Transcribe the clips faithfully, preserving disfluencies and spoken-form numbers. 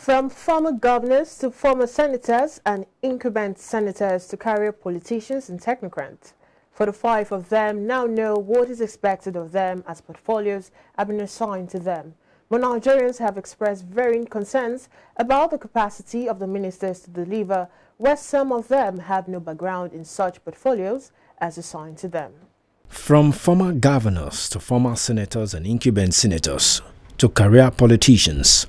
From former governors to former senators and incumbent senators to career politicians and technocrats, forty-five of them now know what is expected of them as portfolios have been assigned to them. But Nigerians have expressed varying concerns about the capacity of the ministers to deliver, where some of them have no background in such portfolios as assigned to them. From former governors to former senators and incumbent senators to career politicians,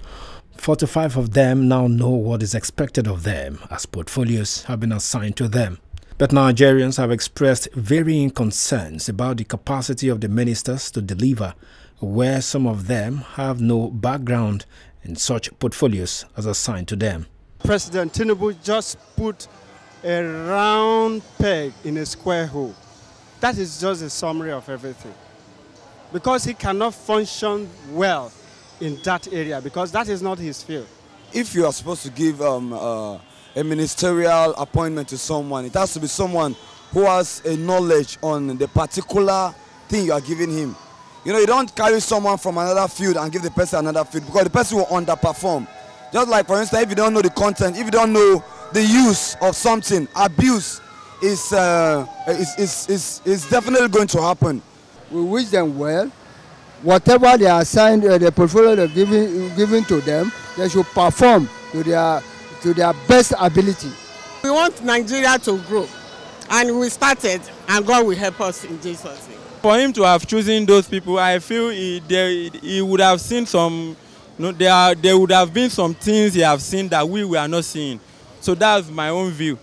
forty-five of them now know what is expected of them as portfolios have been assigned to them. But Nigerians have expressed varying concerns about the capacity of the ministers to deliver, where some of them have no background in such portfolios as assigned to them. President Tinubu just put a round peg in a square hole. That is just a summary of everything. Because he cannot function well in that area, because that is not his field. If you are supposed to give um, uh, a ministerial appointment to someone, it has to be someone who has a knowledge on the particular thing you are giving him. You know, you don't carry someone from another field and give the person another field, because the person will underperform. Just like, for instance, if you don't know the content, if you don't know the use of something, abuse is, uh, is, is, is, is definitely going to happen. We wish them well. Whatever they are assigned, uh, the portfolio they're giving, giving to them, they should perform to their, to their best ability. We want Nigeria to grow, and we started, and God will help us in Jesus' name. For him to have chosen those people, I feel he, they, he would have seen some, you know, there, are, there would have been some things he have seen that we were not seeing. So that's my own view.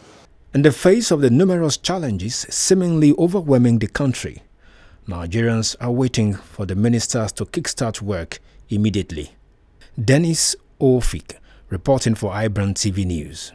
In the face of the numerous challenges seemingly overwhelming the country, Nigerians are waiting for the ministers to kickstart work immediately. Dennis Ofik, reporting for iBrand T V News.